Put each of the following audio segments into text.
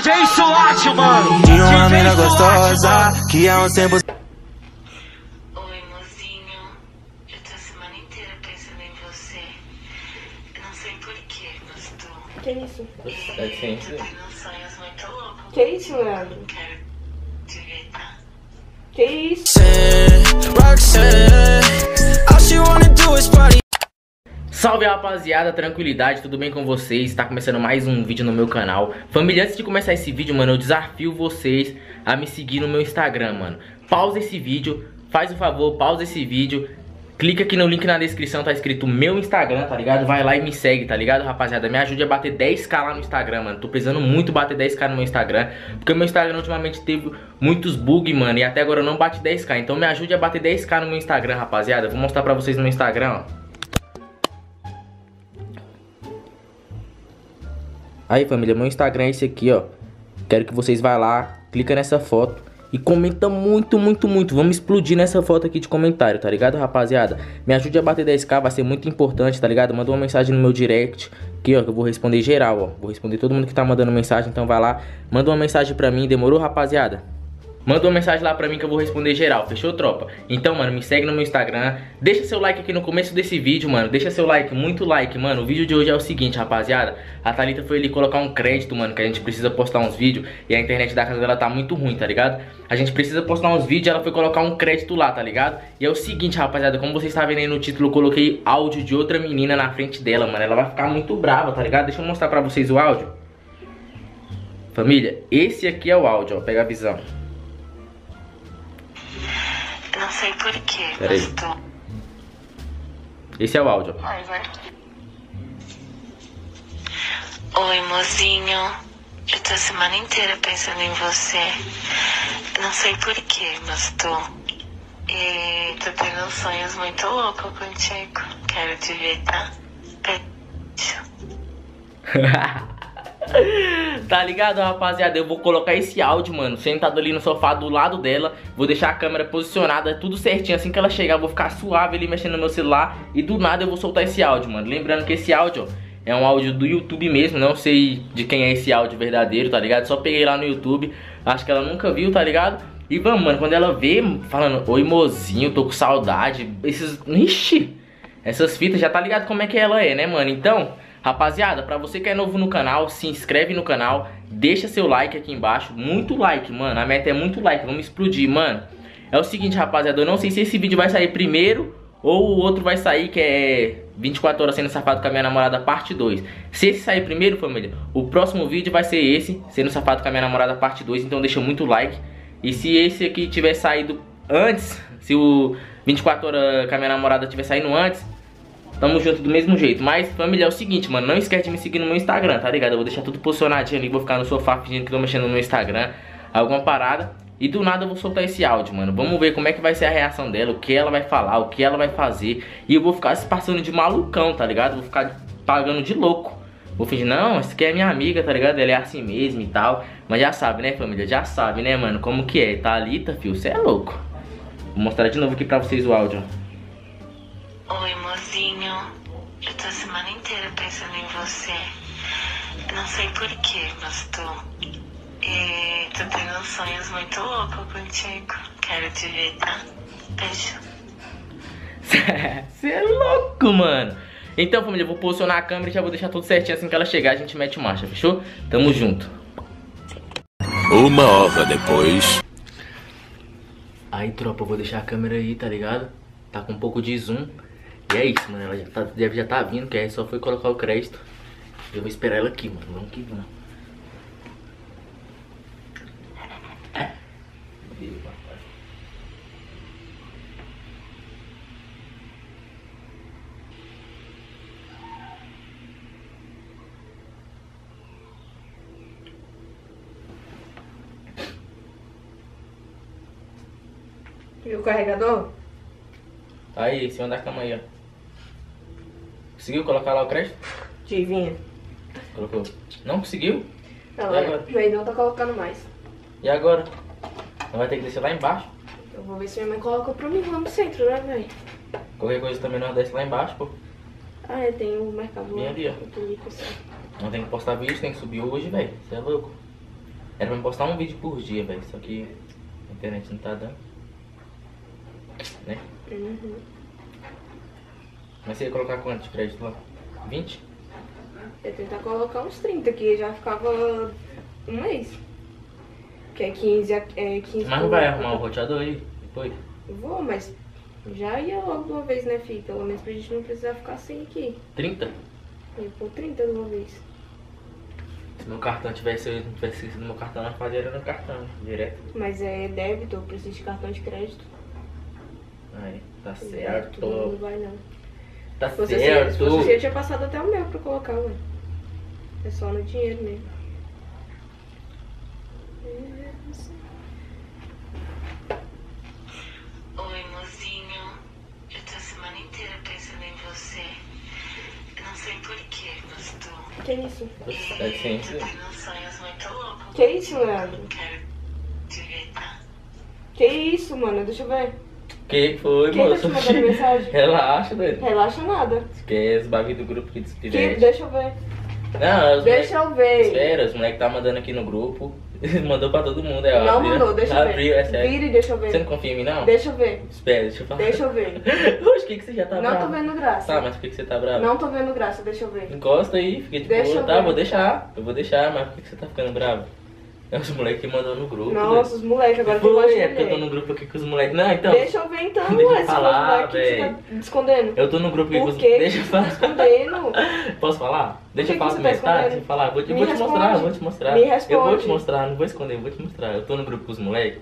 DJ Swatch, mano. Tinha uma mina gostosa que há uns tempos. Oi, mocinho. Eu tô a semana inteira pensando em você. Eu não sei porquê, mas tu. Que isso? Tu tem uns sonhos muito loucos. Que isso, mano? Quero te deitar. Que isso? Salve rapaziada, tranquilidade, tudo bem com vocês? Tá começando mais um vídeo no meu canal. Família, antes de começar esse vídeo, mano, eu desafio vocês a me seguir no meu Instagram, mano. Pausa esse vídeo, faz o favor, pausa esse vídeo. Clica aqui no link na descrição, tá escrito meu Instagram, tá ligado? Vai lá e me segue, tá ligado, rapaziada? Me ajude a bater 10k lá no Instagram, mano. Tô precisando muito bater 10k no meu Instagram, porque o meu Instagram ultimamente teve muitos bugs, mano, e até agora eu não bati 10k. Então me ajude a bater 10k no meu Instagram, rapaziada. Vou mostrar pra vocês no meu Instagram, ó. Aí família, meu Instagram é esse aqui, ó. Quero que vocês vá lá, clica nessa foto e comenta muito, muito, muito. Vamos explodir nessa foto aqui de comentário, tá ligado, rapaziada? Me ajude a bater 10k, vai ser muito importante, tá ligado? Manda uma mensagem no meu direct aqui, ó, que eu vou responder geral, ó. Vou responder todo mundo que tá mandando mensagem, então vai lá, manda uma mensagem pra mim, demorou, rapaziada? Manda uma mensagem lá pra mim que eu vou responder geral, fechou, tropa? Então, mano, me segue no meu Instagram. Deixa seu like aqui no começo desse vídeo, mano. Deixa seu like, muito like, mano. O vídeo de hoje é o seguinte, rapaziada. A Thalita foi ali colocar um crédito, mano, que a gente precisa postar uns vídeos. E a internet da casa dela tá muito ruim, tá ligado? A gente precisa postar uns vídeos, ela foi colocar um crédito lá, tá ligado? E é o seguinte, rapaziada, como vocês estão vendo aí no título, eu coloquei áudio de outra menina na frente dela, mano. Ela vai ficar muito brava, tá ligado? Deixa eu mostrar pra vocês o áudio. Família, esse aqui é o áudio, ó. Pega a visão. Não sei porquê, mas tô... Esse é o áudio. Oi, mozinho. Eu tô a semana inteira pensando em você. Não sei porquê, mas tô... E tô tendo sonhos muito loucos contigo. Quero te ver, tá? Beijo. Tá ligado, rapaziada? Eu vou colocar esse áudio, mano, sentado ali no sofá do lado dela. Vou deixar a câmera posicionada, tudo certinho. Assim que ela chegar, eu vou ficar suave ali mexendo no meu celular. E do nada eu vou soltar esse áudio, mano. Lembrando que esse áudio é um áudio do YouTube mesmo. Não sei de quem é esse áudio verdadeiro, tá ligado? Só peguei lá no YouTube. Acho que ela nunca viu, tá ligado? E vamos, mano, quando ela vê, falando: oi, mozinho, tô com saudade. Ixi, essas fitas, já tá ligado como é que ela é, né, mano? Então... Rapaziada, pra você que é novo no canal, se inscreve no canal, deixa seu like aqui embaixo, muito like, mano, a meta é muito like, vamos explodir, mano. É o seguinte, rapaziada, eu não sei se esse vídeo vai sair primeiro ou o outro vai sair, que é 24 horas sendo safado com a minha namorada parte 2. Se esse sair primeiro, família, o próximo vídeo vai ser esse, sendo safado com a minha namorada parte 2, então deixa muito like. E se esse aqui tiver saído antes, se o 24 horas com a minha namorada tiver saindo antes, tamo junto do mesmo jeito. Mas, família, é o seguinte, mano, não esquece de me seguir no meu Instagram, tá ligado? Eu vou deixar tudo posicionadinho ali, vou ficar no sofá fingindo que tô mexendo no meu Instagram, alguma parada. E do nada eu vou soltar esse áudio, mano. Vamos ver como é que vai ser a reação dela, o que ela vai falar, o que ela vai fazer. E eu vou ficar se passando de malucão, tá ligado? Vou ficar pagando de louco. Vou fingir, não, essa aqui é minha amiga, tá ligado? Ela é assim mesmo e tal. Mas já sabe, né, família? Já sabe, né, mano? Como que é? Thalita, filho, você é louco. Vou mostrar de novo aqui pra vocês o áudio. Oi, mozinho, eu tô a semana inteira pensando em você. Não sei porquê, mas tô... E tô tendo sonhos muito loucos contigo. Quero te ver, tá? Beijo. Você é louco, mano. Então, família, eu vou posicionar a câmera e já vou deixar tudo certinho. Assim que ela chegar, a gente mete marcha, fechou? Tamo junto. Uma hora depois. Aí, tropa, eu vou deixar a câmera aí, tá ligado? Tá com um pouco de zoom. E é isso, mano, ela já tá vindo, que aí só foi colocar o crédito. Eu vou esperar ela aqui, mano, vamos que vamos. E o carregador? Tá aí, em cima da cama aí, ó. Conseguiu colocar lá o crédito? Adivinha. Colocou. Não conseguiu? Não, aí não tá colocando mais. E agora? Ela vai ter que descer lá embaixo? Eu vou ver se minha mãe coloca pra mim lá no centro, né, velho? Qualquer coisa também não desce lá embaixo, pô. Ah, é, tem o mercado. Vem ali, ó. Não tem que postar vídeo, tem que subir hoje, velho. Você é louco. Era pra me postar um vídeo por dia, velho. Só que a internet não tá dando. Né? Uhum. Mas você ia colocar quanto de crédito lá? 20? Eu ia tentar colocar uns 30 aqui, já ficava um mês. Que é 15, é 15. Mas não vai arrumar o roteador aí depois? Vou, mas já ia logo de uma vez, né, filho? Pelo menos pra gente não precisar ficar sem aqui. 30? Eu vou 30 de uma vez. Se meu cartão tivesse, eu não tivesse esquecido meu cartão na fazer, era no cartão, direto. Mas é débito, eu preciso de cartão de crédito. Aí, tá certo. Não vai não. Tá certo. Se você tinha passado até o meu pra colocar, mano. É só no dinheiro mesmo. Oi, mozinho. Eu tô a semana inteira pensando em você. Eu não sei porquê, mas tu... Que isso? Tu tem uns sonhos muito loucos. Que isso, Leandro? Eu quero te deitar. Que isso, mano? Deixa eu ver. Que foi, moço? Quem tá te mandando mensagem? Relaxa, doido. Relaxa nada. Esquece, bagulho do grupo que despede. Deixa eu ver. Não, deixa eu ver. Espera, os moleques tá mandando aqui no grupo. Mandou pra todo mundo, é. Não abriu, mandou, deixa eu ver. Abriu, é sério. Vira e deixa eu ver. Você não confia em mim, não? Deixa eu ver. Espera, deixa eu falar. Deixa eu ver. Oxe, que você já tá bravo? Não tô vendo graça. Tá, mas por que você tá bravo? Não tô vendo graça, deixa eu ver. Encosta aí, fica de boa, tá? Vou deixar. Eu vou deixar, mas por que você tá ficando bravo? É os moleques que mandou no grupo. Nossa, né? Os moleques agora vão achar. É porque eu tô no grupo aqui com os moleques. Não, então. Deixa eu ver então, ué. Esse moleque que você tá escondendo. Eu tô no grupo aqui com os moleques. Deixa eu falar. Escondendo. Posso falar? Deixa eu falar com metade. Deixa eu falar. Vou te mostrar. Me responde. Eu vou te mostrar, não vou esconder, vou te mostrar. Eu tô no grupo com os moleques.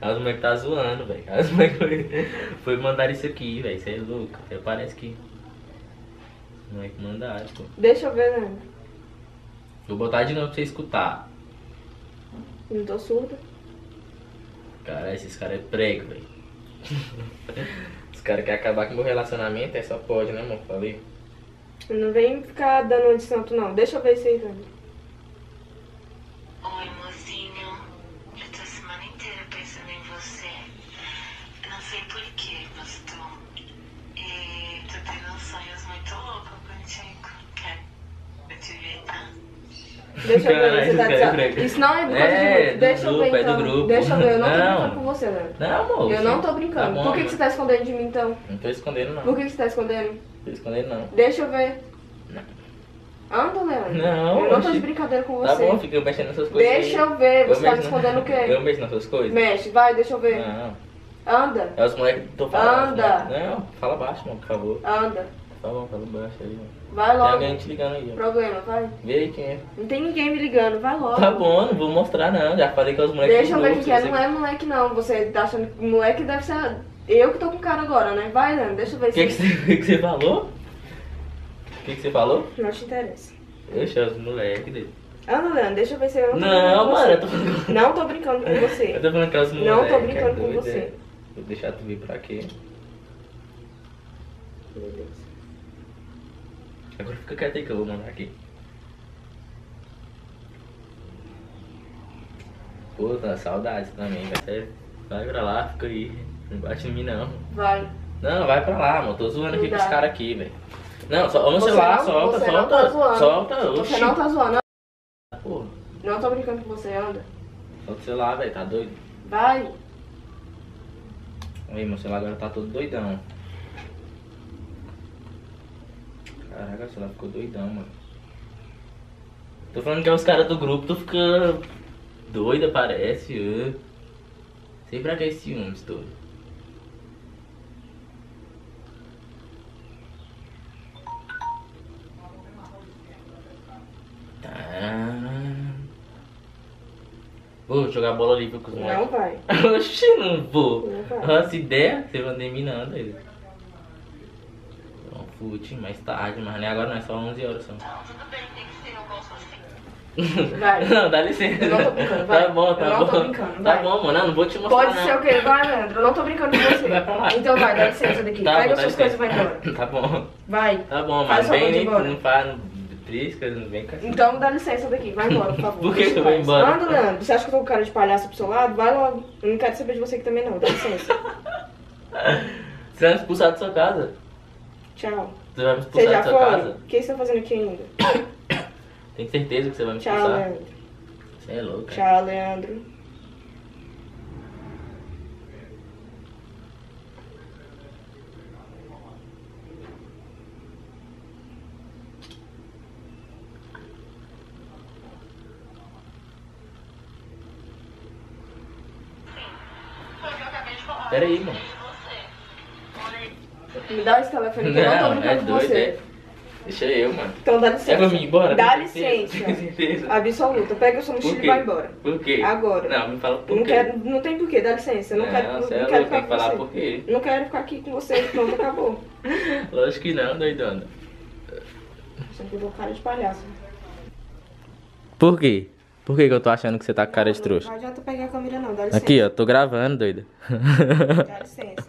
Aí os moleques tá zoando, velho. Aí os moleques foi mandar isso aqui, velho. Isso é louco. Até parece que. Os moleques mandaram, pô. Deixa eu ver, né? Vou botar de novo pra você escutar. Não tô surda. Caralho, esses caras é prego, velho. Os caras querem acabar com o meu relacionamento, é só pode, né, amor? Falei. Não vem ficar dando de santo, não. Deixa eu ver isso aí, velho. Oi, mozinho. Eu tô a semana inteira pensando em você. Eu não sei porquê, mas tu... E tu tem uns sonhos muito loucos contigo. Quero te ver, tá? Deixa eu ver, você tá isso não é por causa de grupo. Deixa eu ver, então. Deixa eu ver, eu não tô brincando com você, né? Não, moço. Eu não tô brincando. Tá bom, por que você tá escondendo de mim, então? Não tô escondendo, não. Por que você tá escondendo? Não tô escondendo, não. Deixa eu ver. Não. Anda, Leandro. Não, eu não tô de brincadeira com você. Tá bom, fica mexendo nas suas coisas. Deixa eu ver, você tá me escondendo o quê? Eu mexo nas suas coisas? Mexe, vai, deixa eu ver. Não. Anda. É os moleques que tô falando. Anda. Não, fala baixo, mano, por favor. Anda. Tá bom, fala baixo aí, mano. Vai logo. Tem alguém te ligando aí. Problema, vai. Vê aí quem é. Não tem ninguém me ligando, vai logo. Tá bom, não vou mostrar não, já falei que é os moleques. Deixa eu ver quem é, não é moleque não. Você tá achando que moleque deve ser eu que tô com cara agora, né? Vai, Leandro, deixa eu ver se... que você falou? Que você falou? Não te interessa. Deixa os moleques dele. Ah, não, Leandro, deixa eu ver se eu não tô brincando com você. Mano, eu tô falando... Não tô brincando com você. Eu tô falando que é os moleques. Não tô brincando com você. Vou deixar tu vir pra quê? Meu Deus. Agora fica quieto aí que eu vou mandar aqui. Puta, saudades também, velho. Vai pra lá, fica aí. Não bate em mim, não. Vai. Não, vai pra lá, mano. Tô zoando aqui com os caras aqui, velho. Não, só vamos lá, solta, solta. Não tá zoando. Solta, oxi. Você não tá zoando. Porra. Não tô brincando com você, anda. Solta o celular, velho, tá doido? Vai. Aí, meu celular agora tá todo doidão. Caraca, sei lá, ficou doidão, mano. Tô falando que é os caras do grupo, tu fica doida, parece. Sei pra que é ciúmes todo. Tá. Vou jogar bola ali com os moleques. Não vai. Oxi, não vou. Nossa ideia, você manda em mim não, doido. Fute, mais tarde, mas nem agora não, é só 11 horas só. Não, tudo bem, tem que ser, eu gosto assim. Vai. Não, dá licença. Eu não tô brincando, vai. Tá bom, tá bom. Eu não tô brincando, vai. Tá bom, mano, não vou te mostrar. Pode ser o quê? Vai, Leandro, eu não tô brincando com você. Vai pra lá. Então vai, dá licença daqui. Tá, pega suas coisas e vai embora. Tá bom. Vai. Tá bom, mas vem, não faz, não brisca, não vem com assim. Então dá licença daqui, vai embora, por favor. Por que tu vai embora? Anda, Leandro, você acha que eu tô com cara de palhaço pro seu lado? Vai logo. Eu não quero saber de você aqui também não, dá licença. Você vai me expulsar da sua casa? Tchau. Você vai me expulsar da sua casa? O que você tá fazendo aqui ainda? Tem certeza que você vai me expulsar? Tchau, Leandro. Você Você é louca. Tchau, Leandro. Pera aí, mano. Me dá esse telefone que eu não tô brincando com você. É. Deixa eu, mano. Então dá licença. É pra mim ir embora? Dá licença. Absoluta. Pega o seu mochila e vai embora. Por quê? Agora. Não, me fala por quê. Não tem porquê, dá licença. Eu não quero ficar com você. Por quê? Não quero ficar aqui com você, pronto, acabou. Lógico que não, doidona. Você pegou cara de palhaço. Por quê? Por que eu tô achando que você tá com cara de trouxa? Não adianta pegar a câmera não, dá licença. Aqui, ó, tô gravando, doida. Dá licença.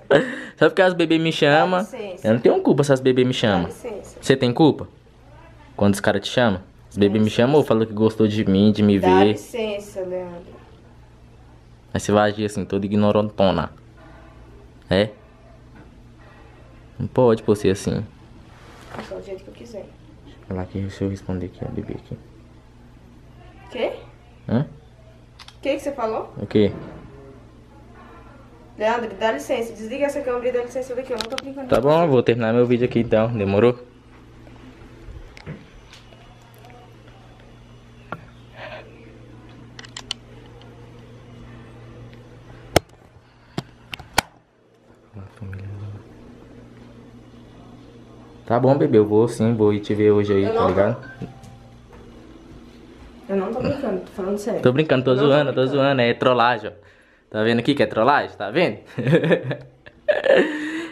Sabe porque as bebês me chamam? Eu não tenho culpa se as bebês me chamam. Dá licença. Você tem culpa? Quando os caras te chamam? As bebês me chamam ou falam que gostou de mim, de me ver? Dá licença, Leandro. Aí você vai agir assim, todo ignorantona. É? Não pode por ser assim. É só do jeito que eu quiser. Olha lá, deixa eu responder aqui, ó, bebê aqui. Quê? Hã? O que você falou? O quê? Leandro, dá licença. Desliga essa câmera e dá licença daqui. Eu não tô brincando. Tá bom, vou terminar meu vídeo aqui então. Demorou? Tá bom, bebê. Eu vou sim, vou ir te ver hoje aí, tá ligado? Eu não tô brincando, tô falando sério. Tô brincando, tô zoando, tô zoando. É trollagem, ó. Tá vendo aqui que é trollagem? Tá vendo?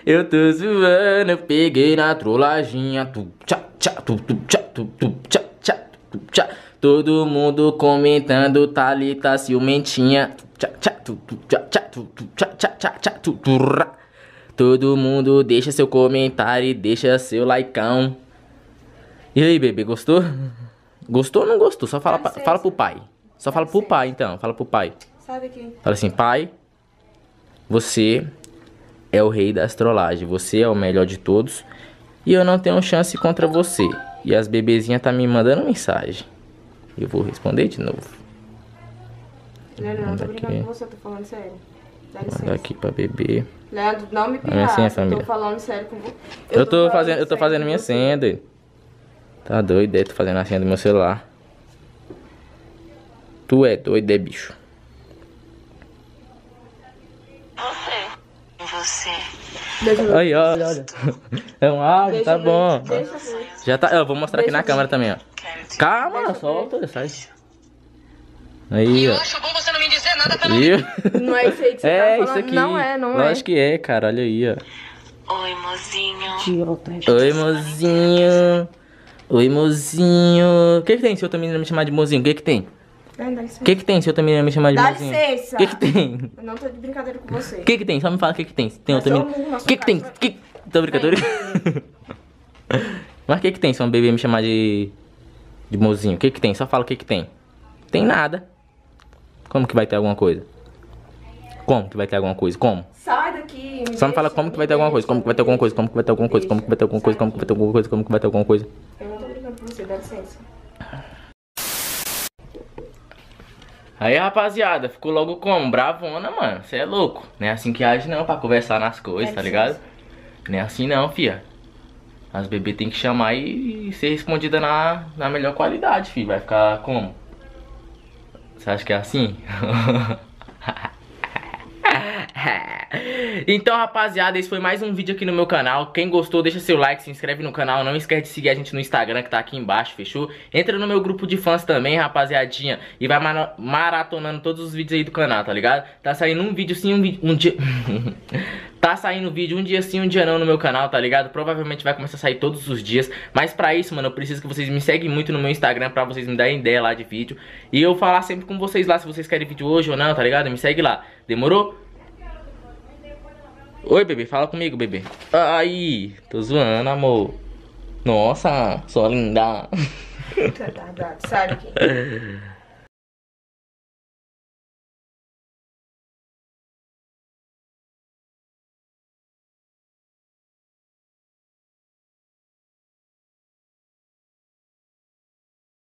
Eu tô zoando, eu peguei na trollaginha. Tu tchá, tchá, tu tchá, tu tchá, tchá, tu tchá. Todo mundo comentando, Thalita ciumentinha. Tchá, tchá, tu tchá, tchá, tu tchá, tchá, tchá, tchá, tu. Todo mundo deixa seu comentário e deixa seu likeão. E aí, bebê, gostou? Gostou ou não gostou? Só fala, fala pro pai. Só fala pro pai, então. Fala pro pai. Sabe quem? Fala assim, pai, você é o rei da trollagens. Você é o melhor de todos. E eu não tenho chance contra você. E as bebezinhas tá me mandando mensagem. Eu vou responder de novo. Leandro, não tô brincando com você, eu tô falando sério. Dá licença. Vou mandar aqui pra bebê. Leandro, não me pirar. Eu tô falando sério com você. Eu tô fazendo minha senha dele. Tá doido, é? Tô fazendo a senha do meu celular. Tu é doido, é bicho. Você. Aí, olha, olha. É um áudio, tá bom. Já tá, eu vou mostrar aqui na câmera também, ó. Calma, solta, sai. Aí, ó. Eu acho bom você não me dizer nada pelo menos. Não é isso aí que você tá falando. É, isso aqui. Não é, não é. Eu acho que é, cara, olha aí, ó. Oi, mozinho. Oi, mozinho. Oi, mozinho. O que tem se outra menina me chamar de mozinho? O que tem? O que tem se outra menina me chamar de mozinho? Dá licença. O que tem? Eu não tô de brincadeira com você. O que tem? Só me fala o que tem. Tem outra menina. O que tem? Tô brincadeira? Mas o que tem se um bebê me chamar de mozinho? O que tem? Só fala o que tem. Tem nada. Como que vai ter alguma coisa? Como que vai ter alguma coisa? Como? Sai daqui. Só me fala como que vai ter alguma coisa. Como que vai ter alguma coisa? Como que vai ter alguma coisa? Como que vai ter alguma coisa? Como que vai ter alguma coisa? Como que vai ter alguma coisa? Dá licença. Aí, rapaziada, ficou logo como? Bravona, mano. Você é louco. Não é assim que age não, pra conversar nas coisas, tá ligado? Não é assim não, fia. As bebês tem que chamar e ser respondida na melhor qualidade, filho. Vai ficar como? Você acha que é assim? Então, rapaziada, esse foi mais um vídeo aqui no meu canal. Quem gostou, deixa seu like, se inscreve no canal. Não esquece de seguir a gente no Instagram, que tá aqui embaixo, fechou? Entra no meu grupo de fãs também, rapaziadinha. E vai maratonando todos os vídeos aí do canal, tá ligado? Tá saindo um vídeo sim, um dia... Tá saindo vídeo um dia sim, um dia não no meu canal, tá ligado? Provavelmente vai começar a sair todos os dias. Mas pra isso, mano, eu preciso que vocês me seguem muito no meu Instagram pra vocês me darem ideia lá de vídeo. E eu falar sempre com vocês lá, se vocês querem vídeo hoje ou não, tá ligado? Me segue lá. Demorou? Oi, bebê, fala comigo, bebê. Aí, tô zoando, amor. Nossa, só linda. Tá, sai daqui.